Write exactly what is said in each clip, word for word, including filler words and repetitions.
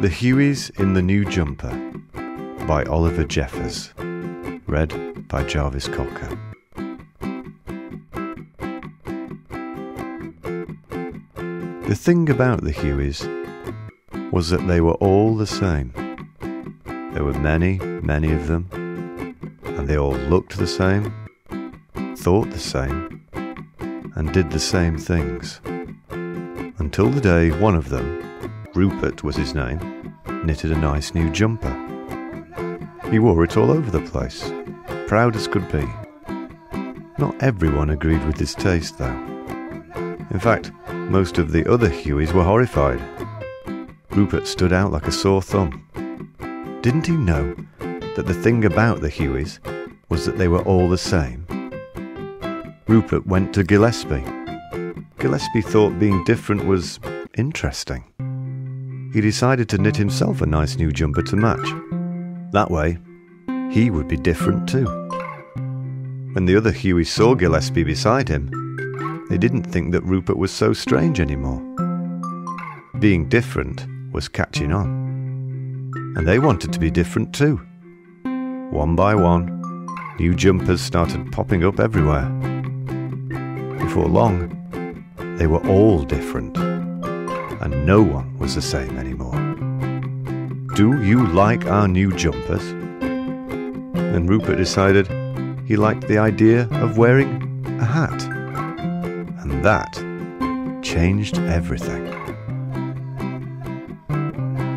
The Hueys in the New Jumper by Oliver Jeffers. Read by Jarvis Cocker. The thing about the Hueys was that they were all the same. There were many, many of them, and they all looked the same, thought the same, and did the same things. Until the day one of them, Rupert was his name, knitted a nice new jumper. He wore it all over the place, proud as could be. Not everyone agreed with his taste, though. In fact, most of the other Hueys were horrified. Rupert stood out like a sore thumb. Didn't he know that the thing about the Hueys was that they were all the same? Rupert went to Gillespie. Gillespie thought being different was interesting. He decided to knit himself a nice new jumper to match. That way, he would be different too. When the other Hueys saw Gillespie beside him, they didn't think that Rupert was so strange anymore. Being different was catching on. And they wanted to be different too. One by one, new jumpers started popping up everywhere. Before long, they were all different. And no one was the same anymore. Do you like our new jumpers? Then Rupert decided he liked the idea of wearing a hat. And that changed everything.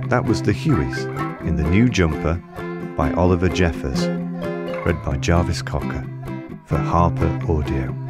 That was The Hueys in the New Jumper by Oliver Jeffers, read by Jarvis Cocker for Harper Audio.